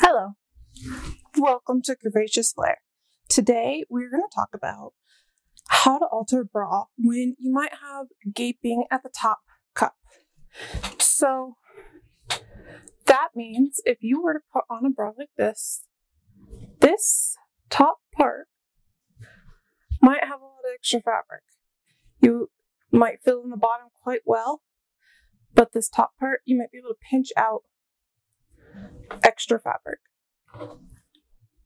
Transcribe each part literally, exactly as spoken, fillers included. Hello, welcome to Curvaceous Flair. Today we're going to talk about how to alter bra when you might have gaping at the top cup. So that means if you were to put on a bra like this, this top part might have a lot of extra fabric. You might fill in the bottom quite well, but this top part, you might be able to pinch out extra fabric.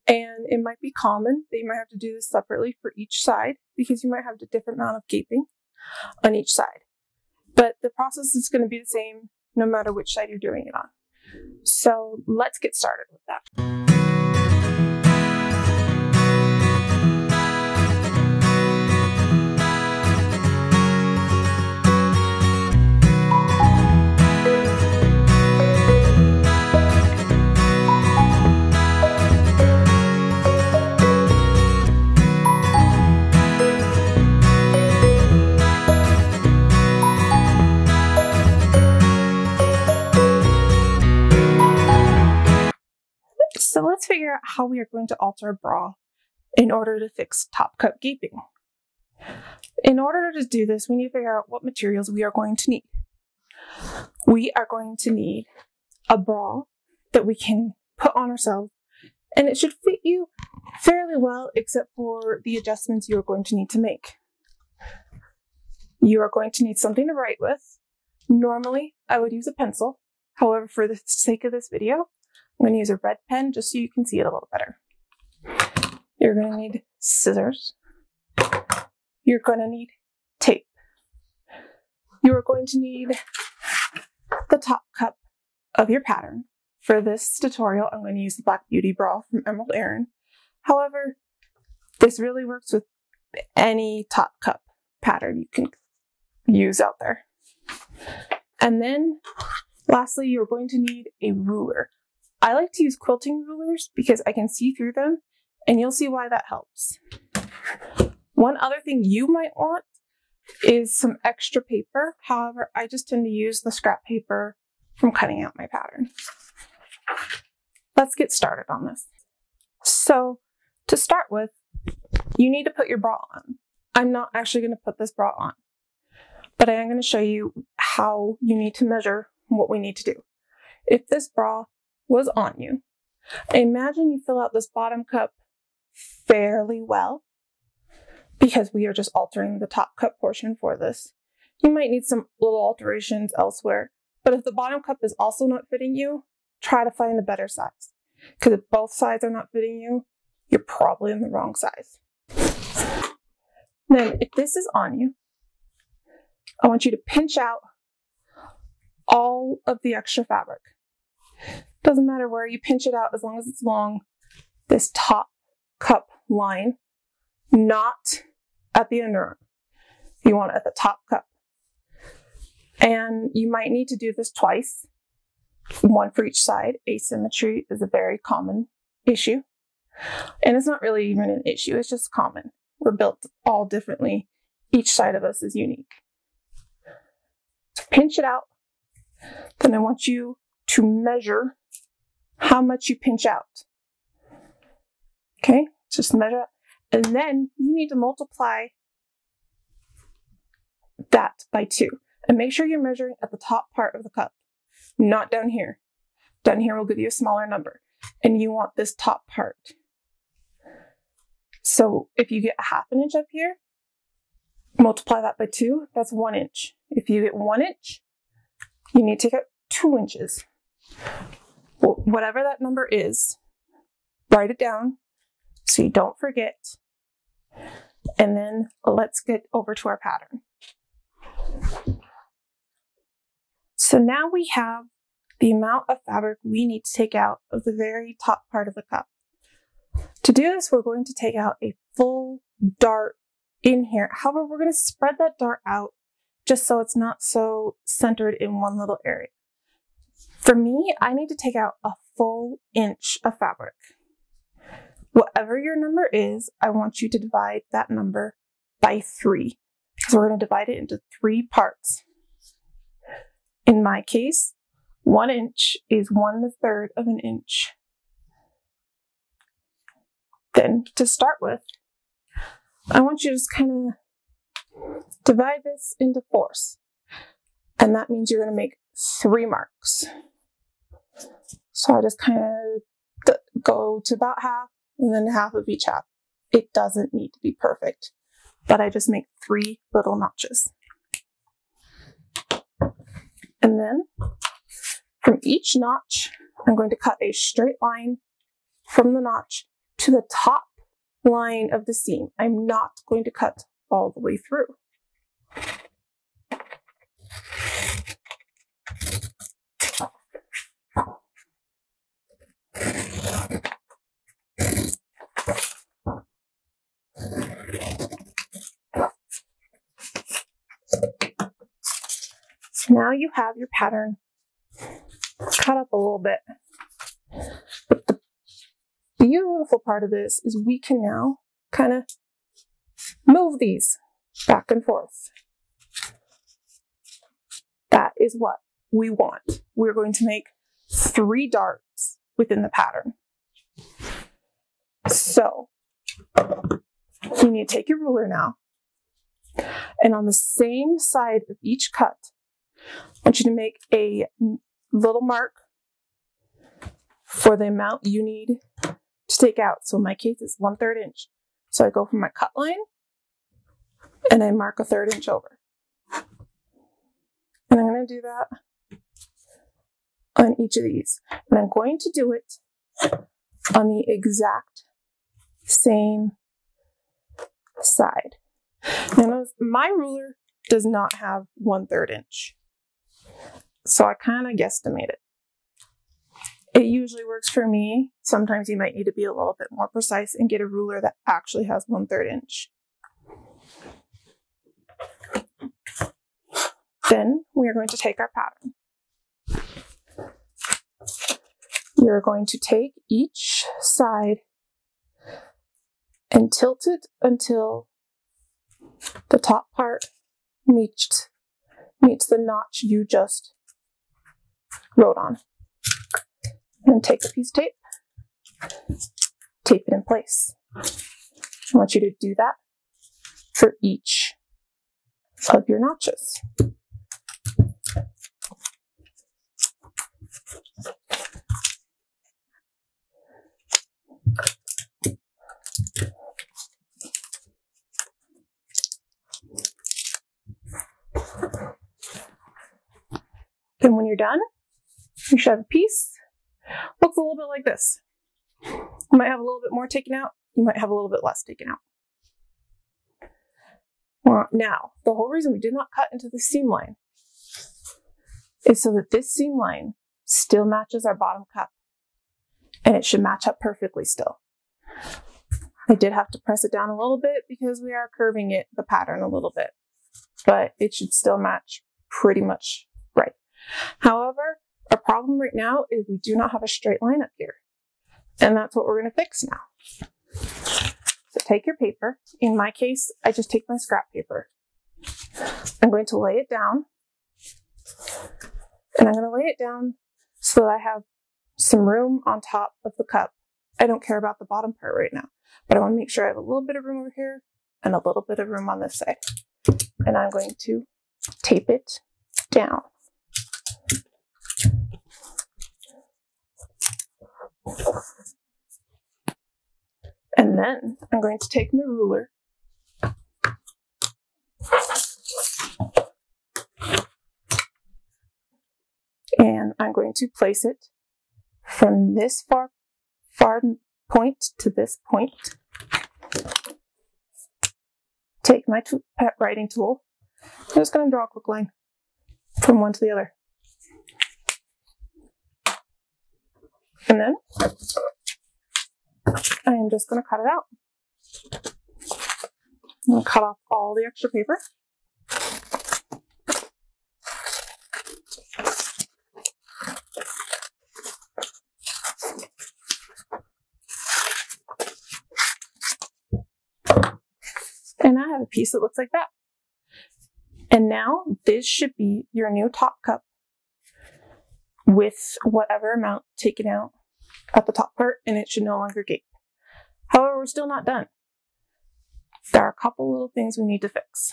And it might be common that you might have to do this separately for each side because you might have a different amount of gaping on each side. But the process is going to be the same no matter which side you're doing it on. So let's get started with that. So let's figure out how we are going to alter a bra in order to fix top cup gaping. In order to do this, we need to figure out what materials we are going to need. We are going to need a bra that we can put on ourselves, and it should fit you fairly well except for the adjustments you are going to need to make. You are going to need something to write with. Normally, I would use a pencil. However, for the sake of this video, I'm going to use a red pen just so you can see it a little better. You're going to need scissors. You're going to need tape. You're going to need the top cup of your pattern. For this tutorial, I'm going to use the Black Beauty Bra from Emerald Erin. However, this really works with any top cup pattern you can use out there. And then, lastly, you're going to need a ruler. I like to use quilting rulers because I can see through them, and you'll see why that helps. One other thing you might want is some extra paper. However, I just tend to use the scrap paper from cutting out my pattern. Let's get started on this. So to start with, you need to put your bra on. I'm not actually going to put this bra on, but I am going to show you how you need to measure what we need to do. If this bra was on you, imagine you fill out this bottom cup fairly well, because we are just altering the top cup portion for this. You might need some little alterations elsewhere, but if the bottom cup is also not fitting you, try to find a better size, because if both sides are not fitting you, you're probably in the wrong size. Then if this is on you, I want you to pinch out all of the extra fabric. Doesn't matter where you pinch it out, as long as it's along this top cup line, not at the underarm. You want it at the top cup. And you might need to do this twice, one for each side. Asymmetry is a very common issue. And it's not really even an issue, it's just common. We're built all differently. Each side of us is unique. So pinch it out. Then I want you to measure how much you pinch out. Okay, just measure. And then you need to multiply that by two. And make sure you're measuring at the top part of the cup, not down here. Down here will give you a smaller number. And you want this top part. So if you get a half an inch up here, multiply that by two, that's one inch. If you get one inch, you need to take out two inches. Whatever that number is, write it down so you don't forget. And then let's get over to our pattern. So now we have the amount of fabric we need to take out of the very top part of the cup. To do this, we're going to take out a full dart in here. However, we're going to spread that dart out just so it's not so centered in one little area. For me, I need to take out a full inch of fabric. Whatever your number is, I want you to divide that number by three. So we're going to divide it into three parts. In my case, one inch is one third of an inch. thin to start with. I want you to just kind of divide this into fours. And that means you're going to make three marks. So I just kind of go to about half and then half of each half. It doesn't need to be perfect, but I just make three little notches. And then from each notch, I'm going to cut a straight line from the notch to the top line of the seam. I'm not going to cut all the way through. So now you have your pattern cut up a little bit. But the beautiful part of this is we can now kind of move these back and forth. That is what we want. We're going to make three darts within the pattern. So you need to take your ruler now, and on the same side of each cut, I want you to make a little mark for the amount you need to take out. So in my case, it's one third inch. So I go from my cut line and I mark a third inch over. And I'm going to do that on each of these. And I'm going to do it on the exact same side. Now, my ruler does not have one third inch. So I kind of guesstimate it. It usually works for me. Sometimes you might need to be a little bit more precise and get a ruler that actually has one third inch. Then we are going to take our pattern. You're going to take each side and tilt it until the top part meets, meets the notch you just wrote on. And take a piece of tape, tape it in place. I want you to do that for each of your notches. Then when you're done, you should have a piece. Looks a little bit like this. You might have a little bit more taken out. You might have a little bit less taken out. Well, now, the whole reason we did not cut into the seam line is so that this seam line still matches our bottom cup, and it should match up perfectly still. I did have to press it down a little bit because we are curving it, the pattern a little bit, but it should still match pretty much right. However, our problem right now is we do not have a straight line up here, and that's what we're going to fix now. So take your paper. In my case, I just take my scrap paper. I'm going to lay it down, and I'm going to lay it down so that I have some room on top of the cup. I don't care about the bottom part right now, but I want to make sure I have a little bit of room over here and a little bit of room on this side. And I'm going to tape it down. And then I'm going to take my ruler and I'm going to place it from this far, far point to this point. Take my writing tool. I'm just going to draw a quick line from one to the other. And then I am just going to cut it out. I'm going to cut off all the extra paper. And I have a piece that looks like that. And now this should be your new top cup with whatever amount taken out at the top part, and it should no longer gape. However, we're still not done. There are a couple little things we need to fix.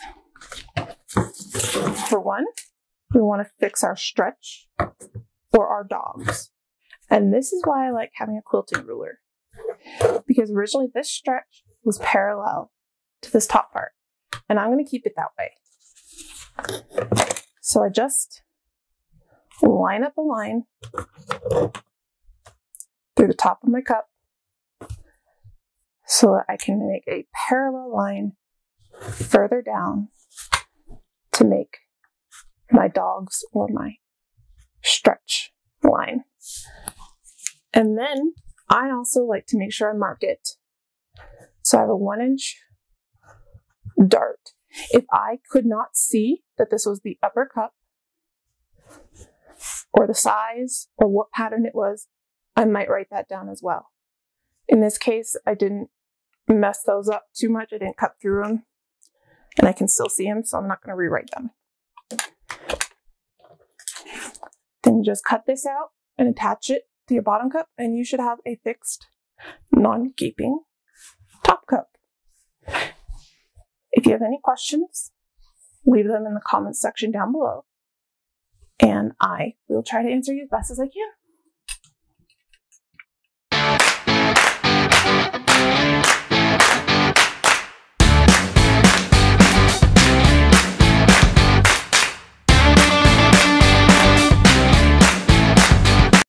For one, we want to fix our stretch or our dogs. And this is why I like having a quilting ruler, because originally this stretch was parallel to this top part, and I'm going to keep it that way. So I just line up a line through the top of my cup so that I can make a parallel line further down to make my dogs or my stretch line. And then I also like to make sure I mark it. So I have a one inch dart. If I could not see that this was the upper cup or the size or what pattern it was, I might write that down as well. In this case, I didn't mess those up too much. I didn't cut through them and I can still see them, so I'm not going to rewrite them. Then you just cut this out and attach it to your bottom cup, and you should have a fixed, non-gaping top cup. If you have any questions, leave them in the comments section down below, and I will try to answer you as best as I can.